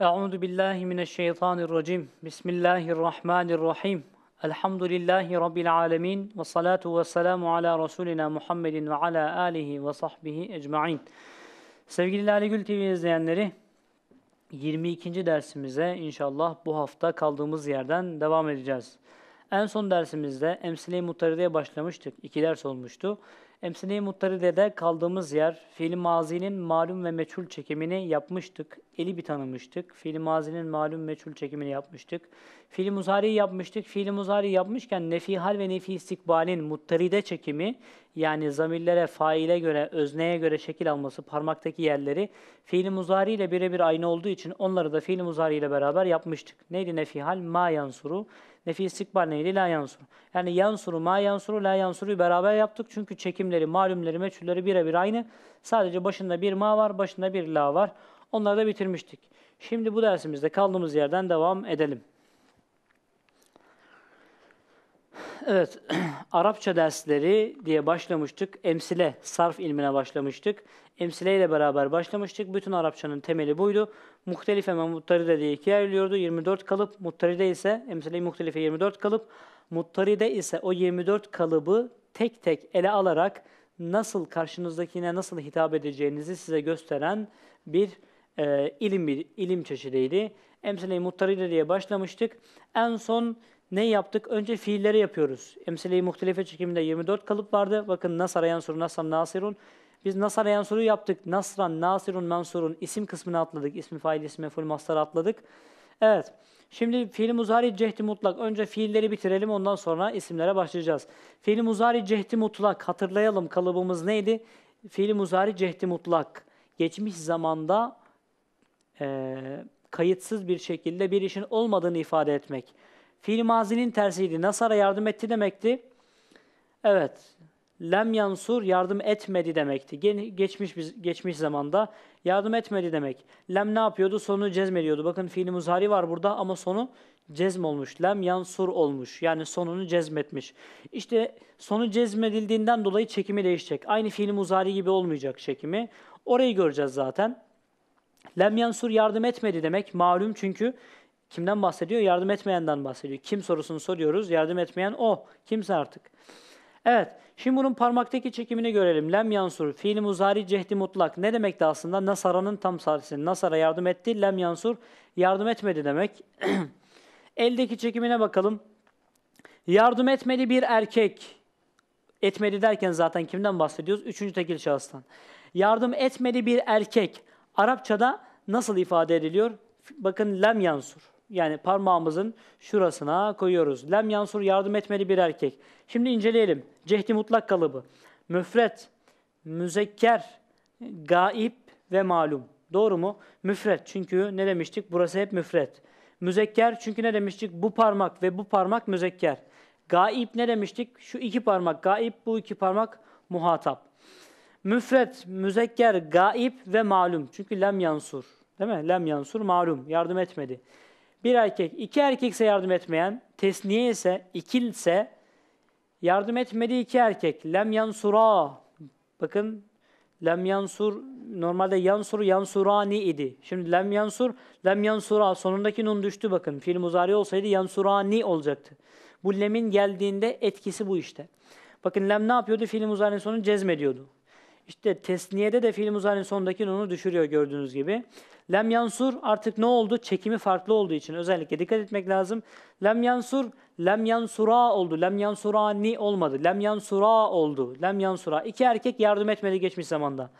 Euzu billahi mineşşeytanirracim. Bismillahirrahmanirrahim. Elhamdülillahi rabbil alamin ve salatu vesselamu ala resulina Muhammedin ve ala alihi ve sahbihi ecmaîn. Sevgili Lalegül TV izleyenleri, 22. dersimize inşallah bu hafta kaldığımız yerden devam edeceğiz. En son dersimizde Emsile-i Muhtaride'ye başlamıştık. 2 ders olmuştu. Emsile-i Muhtaride'de kaldığımız yer fiil-i mazinin malum ve meçhul çekimini yapmıştık. Elibi tanımıştık. Fiil-i mazinin malum meçhul çekimini yapmıştık. Fiil-i muzari'yi yapmıştık. Fiil-i muzari'yi yapmışken nefihal ve nefi istikbalin muttaride çekimi, yani zamirlere, faile göre, özneye göre şekil alması, parmaktaki yerleri fiil-i muzari ile birebir aynı olduğu için onları da fiil-i muzari ile beraber yapmıştık. Neydi nefihal? Ma yansuru. Nefi istikbal neydi? La yansuru. Yani yansuru, ma yansuru, la yansuru'yu beraber yaptık. Çünkü çekimleri, malumleri, meçhulleri birebir aynı. Sadece başında bir ma var, başında bir la var. Onları da bitirmiştik. Şimdi bu dersimizde kaldığımız yerden devam edelim. Evet, Arapça dersleri diye başlamıştık. Emsile, sarf ilmine başlamıştık. Emsile ile beraber başlamıştık. Bütün Arapçanın temeli buydu. Muhtelife ve Muhtaride diye ikiye ayrılıyordu. 24 kalıp, Muhtaride ise, Emsile-i Muhtelife 24 kalıp, Muhtaride ise o 24 kalıbı tek tek ele alarak nasıl karşınızdakine nasıl hitap edeceğinizi size gösteren bir ilim çeşidiydi. Emsile-i Muhtaride diye başlamıştık. En son ne yaptık? Önce fiilleri yapıyoruz. Emsile-i Muhtelife çekiminde 24 kalıp vardı. Bakın nasara yansuru, nasran, nasirun. Biz nasara yansuru'yu yaptık. Nasran, nasirun, mansurun isim kısmını atladık. İsmi, fail, ismi, mef'ul, mastarı atladık. Evet. Şimdi fiil-i muzari cehdi mutlak. Önce fiilleri bitirelim, ondan sonra isimlere başlayacağız. Fiil-i muzari cehdi mutlak. Hatırlayalım, kalıbımız neydi? Fiil-i muzari cehdi mutlak. Geçmiş zamanda kayıtsız bir şekilde bir işin olmadığını ifade etmek. Fiil mazinin tersiydi. Nasara yardım etti demekti. Evet. Lem yansur yardım etmedi demekti. Geçmiş zamanda yardım etmedi demek. Lem ne yapıyordu? Sonu cezmediyordu. Bakın fiil muzari var burada ama sonu cezm olmuş. Lem yansur olmuş. Yani sonunu cezmetmiş. İşte sonu cezmedildiğinden dolayı çekimi değişecek. Aynı fiil muzari gibi olmayacak çekimi. Orayı göreceğiz zaten. Lem yansur yardım etmedi demek. Malum çünkü. Kimden bahsediyor? Yardım etmeyenden bahsediyor. Kim sorusunu soruyoruz. Yardım etmeyen o. Kimse artık. Evet. Şimdi bunun parmaktaki çekimini görelim. Lem yansur. Fiil-i muzari cehdi mutlak. Ne demekti aslında? Nasara'nın tam sarısı. Nasara yardım etti. Lem yansur yardım etmedi demek. Eldeki çekimine bakalım. Yardım etmedi bir erkek. Etmedi derken zaten kimden bahsediyoruz? Üçüncü tekil şahıstan. Yardım etmedi bir erkek. Arapçada nasıl ifade ediliyor? Bakın lem yansur. Yani parmağımızın şurasına koyuyoruz. Lem yansur yardım etmedi bir erkek. Şimdi inceleyelim. Cehdi mutlak kalıbı. Müfret, müzekker, gaib ve malum. Doğru mu? Müfret çünkü ne demiştik? Burası hep müfret. Müzekker çünkü ne demiştik? Bu parmak ve bu parmak müzekker. Gaib ne demiştik? Şu iki parmak gaib, bu iki parmak muhatap. Müfret, müzekker, gaib ve malum. Çünkü lem yansur. Değil mi? Lem yansur malum. Yardım etmedi. Bir erkek. İki erkekse yardım etmeyen. Tesniye ise, ikilse yardım etmedi iki erkek. Lem yansura. Bakın lem yansur normalde yansuru yansurani idi. Şimdi lem yansur, lem yansura. Sonundaki nun düştü bakın. Fiil muzari olsaydı yansurani olacaktı. Bu lemin geldiğinde etkisi bu işte. Bakın lem ne yapıyordu? Fiil muzari'nin sonunu cezmediyordu. İşte tesniyede de fiil muzari'nin sonundaki nunu düşürüyor gördüğünüz gibi. Lem yansur artık ne oldu? Çekimi farklı olduğu için özellikle dikkat etmek lazım. Lem yansur, lem yansura oldu. Lem yansurani olmadı. Lem yansura oldu. Lem yansura. İki erkek yardım etmedi geçmiş zamanda.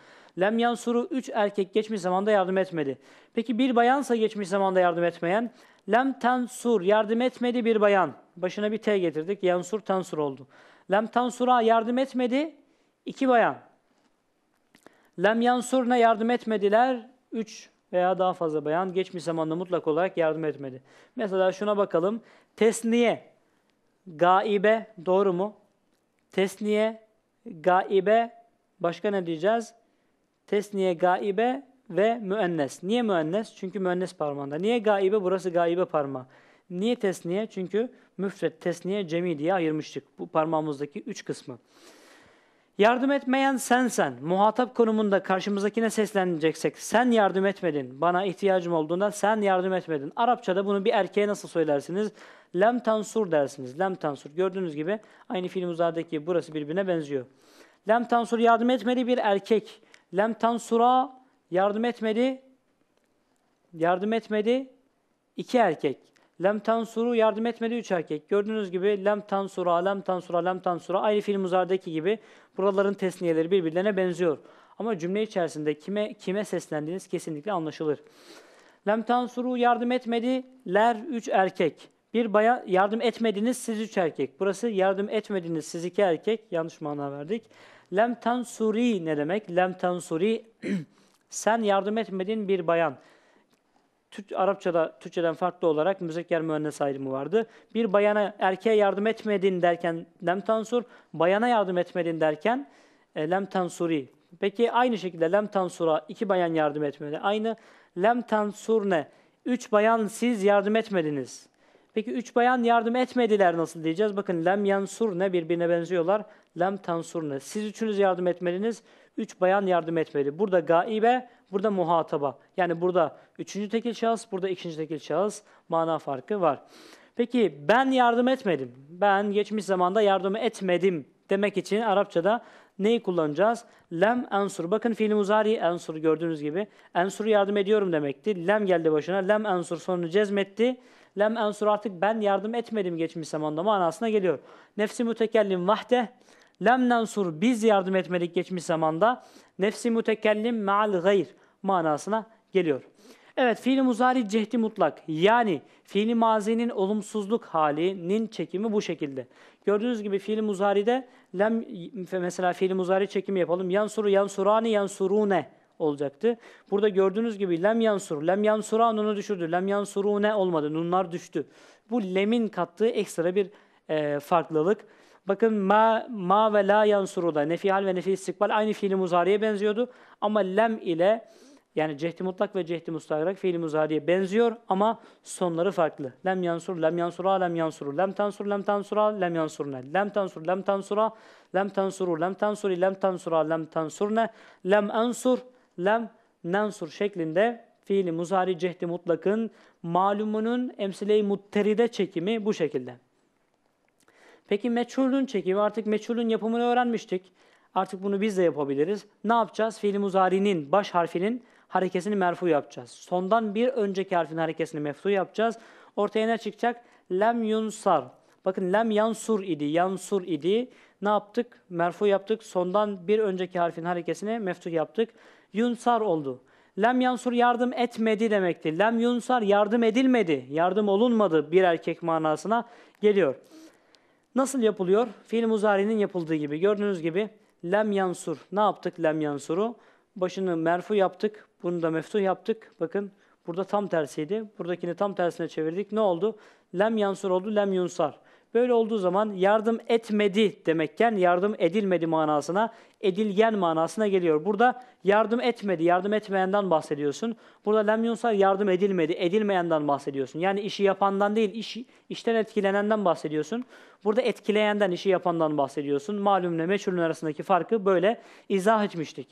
Lem yansuru üç erkek geçmiş zamanda yardım etmedi. Peki bir bayansa geçmiş zamanda yardım etmeyen. Lem tansur yardım etmedi bir bayan. Başına bir T getirdik. Yansur tansur oldu. Lem tansura yardım etmedi iki bayan. Lem yansurna yardım etmediler üç veya daha fazla bayan geçmiş zamanda mutlak olarak yardım etmedi. Mesela şuna bakalım. Tesniye, gaibe, doğru mu? Tesniye, gaibe, başka ne diyeceğiz? Tesniye, gaibe ve müennes. Niye müennes? Çünkü müennes parmağında. Niye gaibe? Burası gaibe parmağı. Niye tesniye? Çünkü müfret, tesniye, cemi diye ayırmıştık. Bu parmağımızdaki üç kısmı. Yardım etmeyen sensen. Muhatap konumunda karşımızdakine sesleneceksek sen yardım etmedin. Bana ihtiyacım olduğunda sen yardım etmedin. Arapçada bunu bir erkeğe nasıl söylersiniz? Lem tansur dersiniz. Lem tansur. Gördüğünüz gibi aynı filmuzadaki burası birbirine benziyor. Lem tansur yardım etmedi bir erkek. Lem tansura yardım etmedi. Yardım etmedi iki erkek. Lem tansuru yardım etmedi üç erkek. Gördüğünüz gibi lem tansura, lem tansura, lem tansura aynı filmuzadaki gibi buraların tesniyeleri birbirlerine benziyor. Ama cümle içerisinde kime seslendiğiniz kesinlikle anlaşılır. Lem tansuru yardım etmediler üç erkek. Bir bayan yardım etmediniz siz üç erkek. Burası yardım etmediniz siz iki erkek. Yanlış mana verdik. Lem tansuri ne demek? Lem tansuri sen yardım etmedin bir bayan. Arapçada Türkçeden farklı olarak müzekker müennes ayrımı vardı. Bir bayana erkeğe yardım etmedin derken lem tansur, bayana yardım etmedin derken lem tansuri. Peki aynı şekilde lem tansura iki bayan yardım etmedi. Aynı lem tansur ne? Üç bayan siz yardım etmediniz. Peki üç bayan yardım etmediler nasıl diyeceğiz? Bakın lem yansur ne? Birbirine benziyorlar. Lem tansur ne? Siz üçünüz yardım etmediniz. Üç bayan yardım etmedi. Burada gaibe, burada muhataba. Yani burada üçüncü tekil şahıs, burada ikinci tekil şahıs. Mana farkı var. Peki ben yardım etmedim. Ben geçmiş zamanda yardım etmedim demek için Arapçada neyi kullanacağız? Lem ensur. Bakın fiil muzari ensur gördüğünüz gibi. Ensur yardım ediyorum demekti. Lem geldi başına. Lem ensur sonunu cezmetti. Lem ensur artık ben yardım etmedim geçmiş zamanda manasına geliyor. Nefsi mütekellim vahde. Lem nansur biz yardım etmedik geçmiş zamanda. Nefsi mütekellim ma'al gayr manasına geliyor. Evet fiil-i muzari cehdi mutlak yani fiil-i mazinin olumsuzluk halinin çekimi bu şekilde. Gördüğünüz gibi fiil-i muzari'de lem mesela fiil-i muzari çekimi yapalım. Yansuru yansurani yansurune olacaktı. Burada gördüğünüz gibi lem yansur, lem yansura nunu düşürdü. Lem yansurune olmadı. Nunlar düştü. Bu lemin kattığı ekstra bir farklılık. Bakın ma ve la yansuru da nefi hal ve nefi istikbal aynı fiil-i muzariye benziyordu. Ama lem ile yani cehd-i mutlak ve cehd-i müstagrak fiil-i muzariye benziyor ama sonları farklı. Lem yansur, lem yansura, lem yansuru, lem tansur, lem tansura, lem yansurne, lem tansur, lem tansura, lem tansuru, lem tansuri, lem tansura, lem tansurne, lem ansur, lem nansur şeklinde fiil-i muzari cehd-i mutlakın malumunun emsile-i muhteride çekimi bu şekilde. Peki meçhulün çekimi, artık meçhulün yapımını öğrenmiştik. Artık bunu biz de yapabiliriz. Ne yapacağız? Fiil-i muzari'nin baş harfinin harekesini merfu yapacağız. Sondan bir önceki harfin harekesini meftu yapacağız. Ortaya ne çıkacak? Lem yunsar. Bakın lem yansur idi, yansur idi. Ne yaptık? Merfu yaptık. Sondan bir önceki harfin harekesini meftu yaptık. Yunsar oldu. Lem yansur yardım etmedi demekti. Lem yunsar yardım edilmedi, yardım olunmadı bir erkek manasına geliyor. Nasıl yapılıyor? Fiil-i muzari'nin yapıldığı gibi. Gördüğünüz gibi lem yansur. Ne yaptık lem yansuru? Başını merfu yaptık. Bunu da meftuh yaptık. Bakın burada tam tersiydi. Buradakini tam tersine çevirdik. Ne oldu? Lem yansur oldu. Lem yunsar. Böyle olduğu zaman yardım etmedi demekken yardım edilmedi manasına, edilgen manasına geliyor. Burada yardım etmedi, yardım etmeyenden bahsediyorsun. Burada lem yunsar yardım edilmedi, edilmeyenden bahsediyorsun. Yani işi yapandan değil, işten etkilenenden bahsediyorsun. Burada etkileyenden, işi yapandan bahsediyorsun. Malumle meçhulün arasındaki farkı böyle izah etmiştik.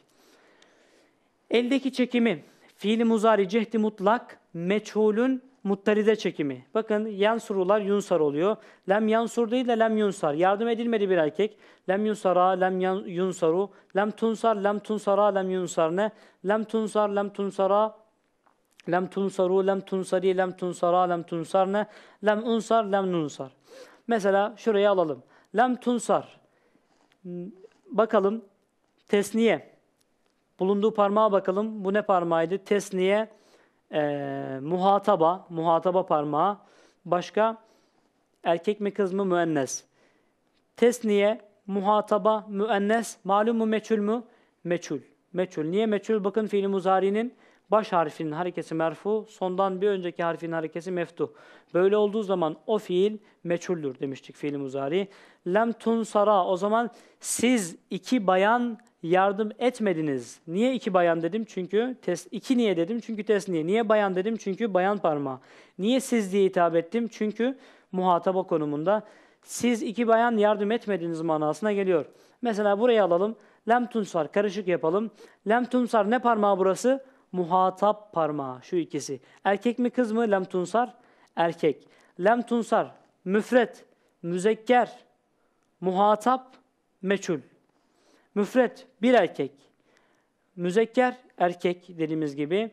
Eldeki çekimi, fiil-i muzari cehd-i mutlak, meçhulün muttaride çekimi. Bakın yansurular yunsar oluyor. Lem yansur değil de lem yunsar. Yardım edilmedi bir erkek. Lem yunsara, lem yunsaru, lem tunsar, lem tunsara, lem yunsarne, lem tunsar, lem tunsara, lem tunsaru, lem tunsari, lem tunsara, lem tunsarne, lem unsar, lem nunsar. Mesela şurayı alalım. Lem tunsar. Bakalım tesniye. Bulunduğu parmağa bakalım. Bu ne parmağıydı? Tesniye. Muhataba parmağı, başka erkek mi kız mı müennes. Tesniye, muhataba, müennes, malum mu meçhul mü? Meçhul. Meçhul. Niye meçhul? Bakın fiil-i muzari'nin baş harfinin harekesi merfu, sondan bir önceki harfin harekesi meftuh. Böyle olduğu zaman o fiil meçhuldür demiştik fiil-i muzari. Lem tunsara o zaman siz iki bayan yardım etmediniz. Niye iki bayan dedim? Çünkü iki niye dedim? Çünkü tesniye. Niye bayan dedim? Çünkü bayan parmağı. Niye siz diye hitap ettim? Çünkü muhataba konumunda. Siz iki bayan yardım etmediniz manasına geliyor. Mesela burayı alalım. Lem tunsar, karışık yapalım. Lem tunsar ne parmağı burası? Muhatap parmağı, şu ikisi. Erkek mi kız mı? Lem tunsar, erkek. Lem tunsar, müfret, müzekker, muhatap, meçhul. Müfret, bir erkek. Müzekker, erkek dediğimiz gibi.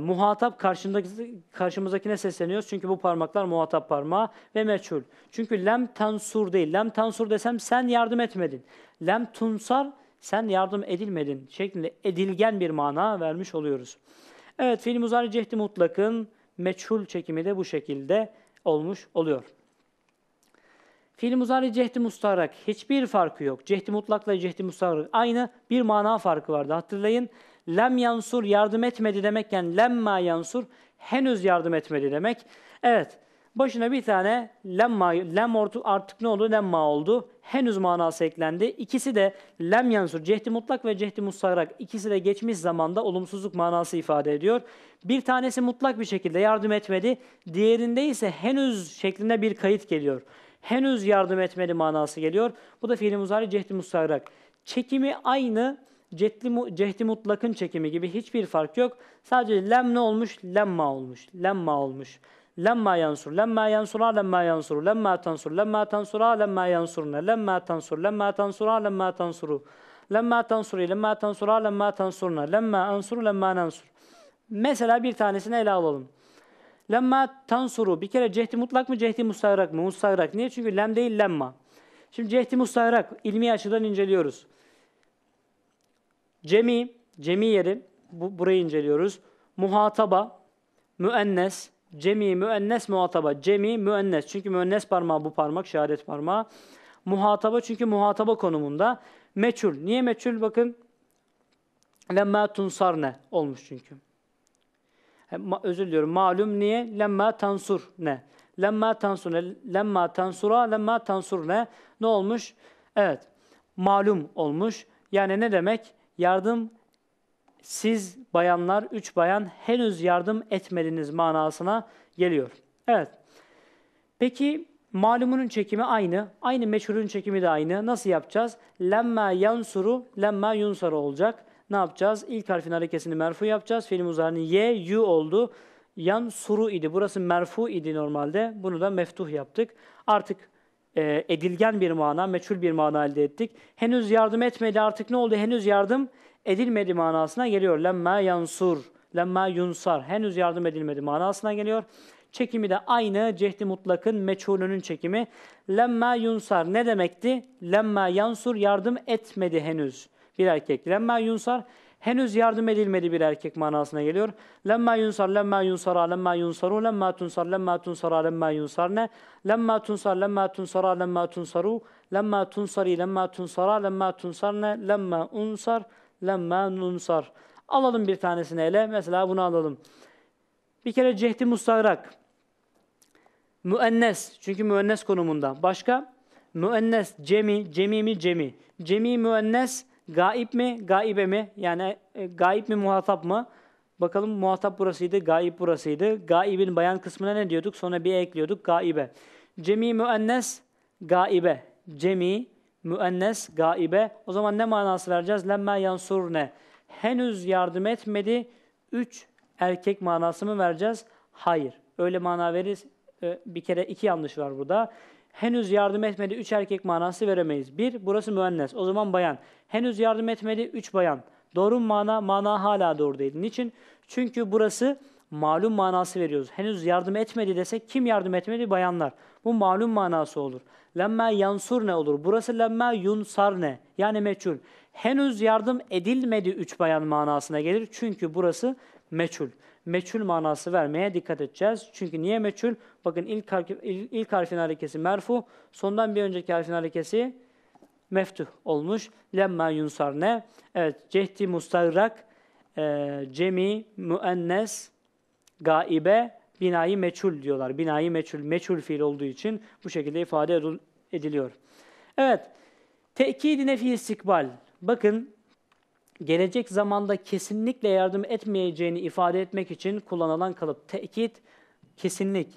Muhatap karşımızdakine sesleniyoruz. Çünkü bu parmaklar muhatap parmağı ve meçhul. Çünkü lem tansur değil. Lem tansur desem sen yardım etmedin. Lem tunsar sen yardım edilmedin şeklinde edilgen bir mana vermiş oluyoruz. Evet, fiil muzari cehdi mutlakın meçhul çekimi de bu şekilde olmuş oluyor. Fiil muzari cehdi mustarak hiçbir farkı yok. Cehdi mutlakla cehdi mustarak aynı, bir mana farkı vardı. Hatırlayın. Lem yansur yardım etmedi demekken lemma yansur henüz yardım etmedi demek. Evet, başına bir tane lemma, lem artık ne oldu? Lemma oldu. Henüz manası eklendi. İkisi de lem yansur, cehdi mutlak ve cehdi mustarak ikisi de geçmiş zamanda olumsuzluk manası ifade ediyor. Bir tanesi mutlak bir şekilde yardım etmedi. Diğerinde ise henüz şeklinde bir kayıt geliyor. Henüz yardım etmedi manası geliyor. Bu da fiil-i muzari cehdi mustarak. Çekimi aynı. Cehdi mutlakın çekimi gibi hiçbir fark yok. Sadece lem ne olmuş? Lemma olmuş. Lemma olmuş. Lemma yansur, lemma yansura, lemma yansuru, lemma tansur, lemma tansura, lemma yansuruna, lemma tansur, lemma tansura, lemma tansuru, lemma tansuri, lemma tansura, lemma tansuruna, lemma ansuru, lemma nansur. Mesela bir tanesini ele alalım. Lemma tansuru, bir kere cehdi mutlak mı, cehdi mustagrak mı? Mustagrak. Niye? Çünkü lem değil lemma. Şimdi cehdi mustagrak ilmi açıdan inceliyoruz. Cemi yeri, burayı inceliyoruz. Muhataba, müennes, cemi, müennes, muhataba. Cemi, müennes. Çünkü müennes parmağı bu parmak, şehadet parmağı. Muhataba çünkü muhataba konumunda. Meçhul. Niye meçhul? Bakın. Lemmâ tunsarne olmuş çünkü. Özür diliyorum. Malum niye? Lemmâ tansurne. Lemmâ tansurne. Lemmâ tansura, lemmâ tansurne. Ne olmuş? Evet. Malum olmuş. Yani ne demek? Yardım, siz bayanlar, üç bayan henüz yardım etmediniz manasına geliyor. Evet. Peki malumunun çekimi aynı. Aynı meçhulün çekimi de aynı. Nasıl yapacağız? Lemmâ yansuru, lemmâ yunsara olacak. Ne yapacağız? İlk harfin harekesini merfu yapacağız. Fiil muzari'nin ye, yu oldu. Yansuru idi. Burası merfu idi normalde. Bunu da meftuh yaptık. Artık edilgen bir mana, meçhul bir mana elde ettik. Henüz yardım etmedi artık ne oldu? Henüz yardım edilmedi manasına geliyor. Lemmâ yansur, lemmâ yunsar. Henüz yardım edilmedi manasına geliyor. Çekimi de aynı. Cehdi mutlakın meçhulünün çekimi. Lemmâ yunsar ne demekti? Lemmâ yansur yardım etmedi henüz bir erkek. Lemmâ yunsar henüz yardım edilmedi bir erkek manasına geliyor. Lemmâ yunsar, lemmâ yunsara, lemmâ yunsaru, lemmâ tunsar, lemmâ tunsara, lemmâ yunsarne, lemmâ tunsar, lemmâ tunsara, lemmâ tunsaru, lemmâ tunsari, lemmâ tunsara, lemmâ tunsarne, lemmâ unsar, lemmâ nunsar. Alalım bir tanesini ele. Mesela bunu alalım. Bir kere cehdi mustagrak. Müennes. Çünkü müennes konumunda. Başka? Müennes, cemi, cemi mi, cemi. Cemi müennes. Gaib mi, gaibe mi? Yani gaib mi, muhatap mı? Bakalım muhatap burasıydı, gaib burasıydı. Gaibin bayan kısmına ne diyorduk? Sonra bir ekliyorduk, gaibe. Cemi müennes, gaibe. Cemi müennes, gaibe. O zaman ne manası vereceğiz? Lemmâ yansurne. Henüz yardım etmedi. Üç erkek manası mı vereceğiz? Hayır. Öyle mana veririz. Bir kere iki yanlış var burada. Henüz yardım etmedi, üç erkek manası veremeyiz. Bir, burası müennes. O zaman bayan. Henüz yardım etmedi, üç bayan. Doğru mana hala doğru değil. Niçin? Çünkü burası malum manası veriyoruz. Henüz yardım etmedi desek kim yardım etmedi? Bayanlar. Bu malum manası olur. Lemmâ yansur ne olur? Burası lemmâ yunsar ne? Yani meçhul. Henüz yardım edilmedi üç bayan manasına gelir. Çünkü burası meçhul. Meçhul manası vermeye dikkat edeceğiz. Çünkü niye meçhul? Bakın ilk harfin harekesi merfu, sondan bir önceki harfin harekesi meftuh olmuş. Lemmâ yunsarne. Evet, cehdi mustagrak, cemi, müennes, gaibe, binayı meçhul diyorlar. Binayı meçhul, meçhul fiil olduğu için bu şekilde ifade ediliyor. Evet, tekid-i nefi istikbal. Bakın, gelecek zamanda kesinlikle yardım etmeyeceğini ifade etmek için kullanılan kalıp. Tekit, kesinlik,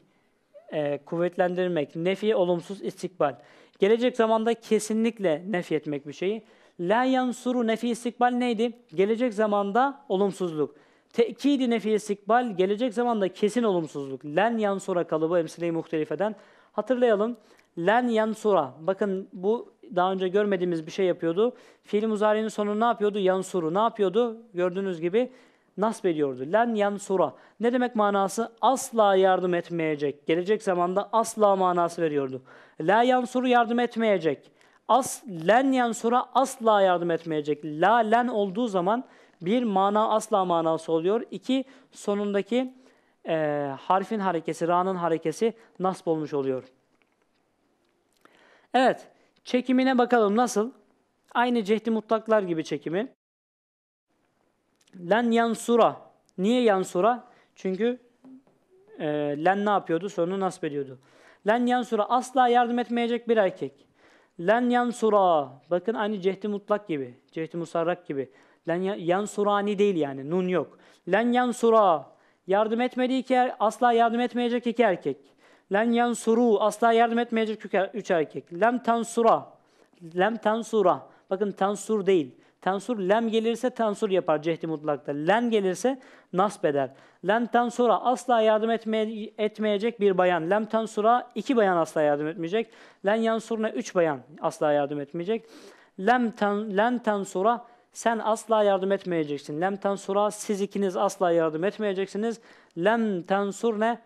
kuvvetlendirmek, nefi, olumsuz, istikbal. Gelecek zamanda kesinlikle nefyetmek bir şeyi. La yansuru nefi istikbal neydi? Gelecek zamanda olumsuzluk. Tekidi nefi istikbal gelecek zamanda kesin olumsuzluk. Len yansura kalıbı emsile-i muhtelifeden. Hatırlayalım. Len yansura. Bakın bu daha önce görmediğimiz bir şey yapıyordu. Fiil muzari'nin sonu ne yapıyordu? Yansuru. Ne yapıyordu? Gördüğünüz gibi nasb ediyordu. Len yansura. Ne demek manası? Asla yardım etmeyecek. Gelecek zamanda asla manası veriyordu. La yansuru yardım etmeyecek. Len yansura asla yardım etmeyecek. La len olduğu zaman bir mana asla manası oluyor. İki sonundaki harfin harekesi, ra'nın harekesi nasb olmuş oluyor. Evet, çekimine bakalım nasıl? Aynı cehdi mutlaklar gibi çekimi. Len yansura. Niye yansura? Çünkü len ne yapıyordu? Sonunu nasb ediyordu. Len yansura asla yardım etmeyecek bir erkek. Len yansura. Bakın aynı cehdi mutlak gibi, cehdi musarrak gibi. Len yansurani değil yani, nun yok. Len yansura. Yardım etmediği iki, asla yardım etmeyecek iki erkek. Len yansuru. Asla yardım etmeyecek üç erkek. Lem tansura. Lem tansura. Bakın tansur değil. Tansur, lem gelirse tansur yapar cehdi mutlakta. Len gelirse nasb eder. Len tansura asla yardım etmeyecek bir bayan. Lem tansura iki bayan asla yardım etmeyecek. Len yansuruna üç bayan asla yardım etmeyecek. Len tansura sen asla yardım etmeyeceksin. Lem tansura siz ikiniz asla yardım etmeyeceksiniz. Lem tansurne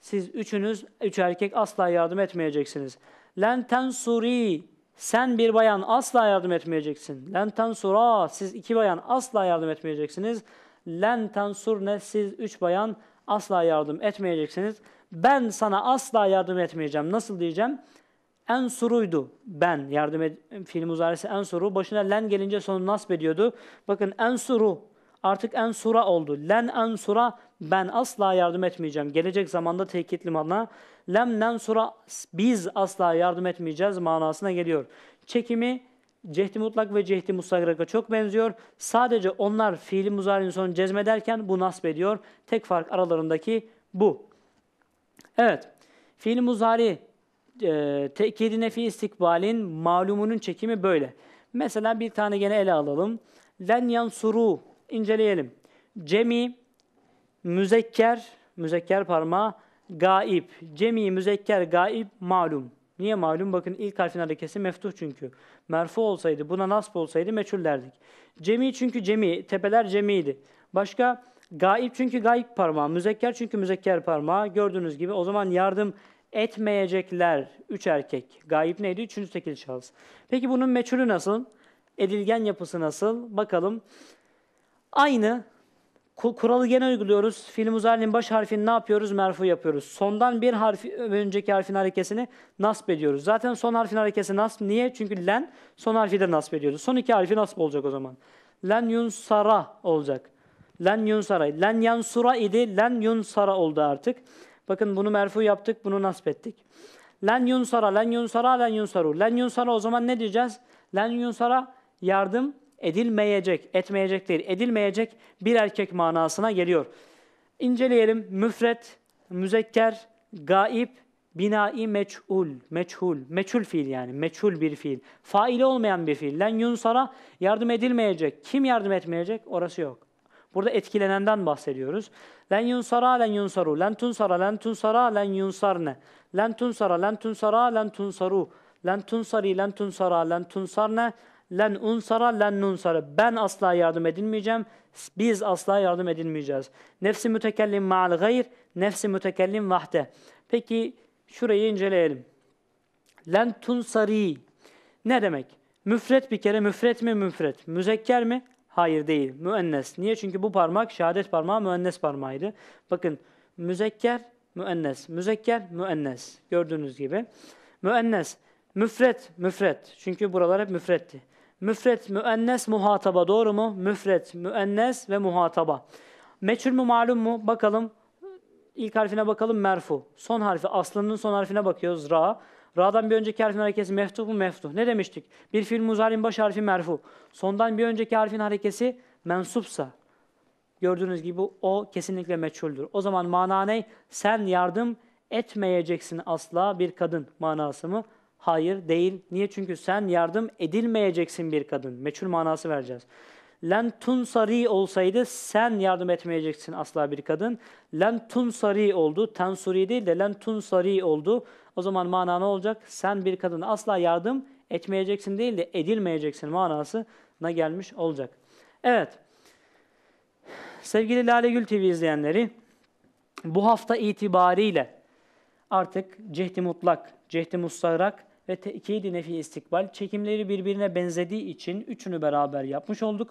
siz üçünüz, üç erkek asla yardım etmeyeceksiniz. Len tansuri sen bir bayan asla yardım etmeyeceksin. Len tansura siz iki bayan asla yardım etmeyeceksiniz. Len tansurne siz üç bayan asla yardım etmeyeceksiniz. Ben sana asla yardım etmeyeceğim. Nasıl diyeceğim? Ensuruydu. Ben yardım fiil muzarisi ensuru. Başına len gelince sonu nasb ediyordu. Bakın ensuru artık ensura oldu. Len ensura ben asla yardım etmeyeceğim. Gelecek zamanda tekitli mana. Lem nensura biz asla yardım etmeyeceğiz manasına geliyor. Çekimi cehdi mutlak ve cehdi mustagraka çok benziyor. Sadece onlar fiili muzari'nin sonu cezmederken bu nasb ediyor. Tek fark aralarındaki bu. Evet. Fiil muzari tekidi nefi istikbalin malumunun çekimi böyle. Mesela bir tane gene ele alalım. Len yansuru inceleyelim. Cemi müzekker, müzekker parmağı gaib. Cemi müzekker gaib malum. Niye malum? Bakın ilk harfin harekesi meftuh çünkü. Merfu olsaydı, buna nasb olsaydı meçhul derdik. Cemi çünkü cemi, tepeler cemiydi. Başka gaib çünkü gaib parmağı, müzekker çünkü müzekker parmağı. Gördüğünüz gibi o zaman yardım etmeyecekler üç erkek. Gaib neydi? Üçüncü tekil şahıs. Peki bunun meçhulü nasıl? Edilgen yapısı nasıl? Bakalım. Aynı kuralı gene uyguluyoruz. Fiil muzari'nin baş harfini ne yapıyoruz? Merfu yapıyoruz. Sondan bir harfi, önceki harfin harekesini nasb ediyoruz. Zaten son harfin harekesi nasb. Niye? Çünkü len son harfi de nasb ediyoruz. Son iki harfi nasb olacak o zaman. Len yunsara olacak. Len yunsara. Len yansura idi. Len yunsara oldu artık. Bakın bunu merfu yaptık, bunu nasb ettik. Len yunsara, len yunsara, len yunsaru. Len yunsara o zaman ne diyeceğiz? Len yunsara yardım edilmeyecek, etmeyecek değil, edilmeyecek bir erkek manasına geliyor. İnceleyelim. Müfret, müzekker, gaib, binai meçhul. Meçhul, meçhul fiil yani, meçhul bir fiil. Faili olmayan bir fiil. Len yunsara yardım edilmeyecek. Kim yardım etmeyecek? Orası yok. Burada etkilenenden bahsediyoruz. Len yunsara, len yunsaru, len tunsara, len tunsara, len yunsarne, len tunsara, len tunsara, len tunsaru, len tunsari, len tunsara, len tunsarne, len unsara, len nunsara. Ben asla yardım edilmeyeceğim, biz asla yardım edilmeyeceğiz. Nefsi mütekellim ma'al gayr, nefsi mütekellim vahde. Peki şurayı inceleyelim. Len tunsari ne demek? Müfret bir kere, müfret mi müfret? Müzekker mi? Hayır değil. Müennes. Niye? Çünkü bu parmak şehadet parmağı müennes parmağıydı. Bakın müzekker, müennes. Müzekker, müennes. Gördüğünüz gibi. Müennes. Müfret, müfret. Çünkü buralar hep müfretti. Müfret, müennes, muhataba. Doğru mu? Müfret, müennes ve muhataba. Meçhul mü, malum mu? Bakalım. İlk harfine bakalım. Merfu. Son harfi. Aslının son harfine bakıyoruz. Ra. Ra'dan bir önceki harfin harekesi meftuh mu? Meftuh. Ne demiştik? Bir fiil muzari'nin baş harfi merfu. Sondan bir önceki harfin harekesi mensupsa. Gördüğünüz gibi o kesinlikle meçhuldür. O zaman mana ne? Sen yardım etmeyeceksin asla bir kadın manası mı? Hayır, değil. Niye? Çünkü sen yardım edilmeyeceksin bir kadın. Meçhul manası vereceğiz. Len tunsari olsaydı sen yardım etmeyeceksin asla bir kadın. Len tunsari oldu. Tensuri değil de len tunsari oldu. O zaman mana ne olacak? Sen bir kadına asla yardım etmeyeceksin değil de edilmeyeceksin manasına gelmiş olacak. Evet. Sevgili Lalegül TV izleyenleri, bu hafta itibariyle artık cehd-i mutlak, cehd-i mustarrak ve tekid-i nefi istikbal çekimleri birbirine benzediği için üçünü beraber yapmış olduk.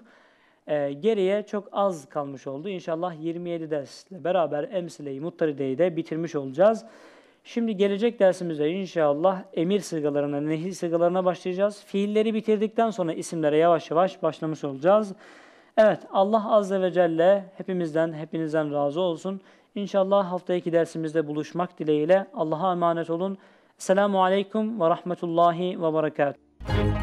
Geriye çok az kalmış oldu. İnşallah 27 dersle beraber Emsile-i Muhtaride'yi de bitirmiş olacağız. Şimdi gelecek dersimizde inşallah emir sırgalarına, nehi sırgalarına başlayacağız. Fiilleri bitirdikten sonra isimlere yavaş yavaş başlamış olacağız. Evet, Allah Azze ve Celle hepimizden, hepinizden razı olsun. İnşallah haftaki dersimizde buluşmak dileğiyle. Allah'a emanet olun. Selamun Aleyküm ve Rahmetullahi ve Berekatuhu.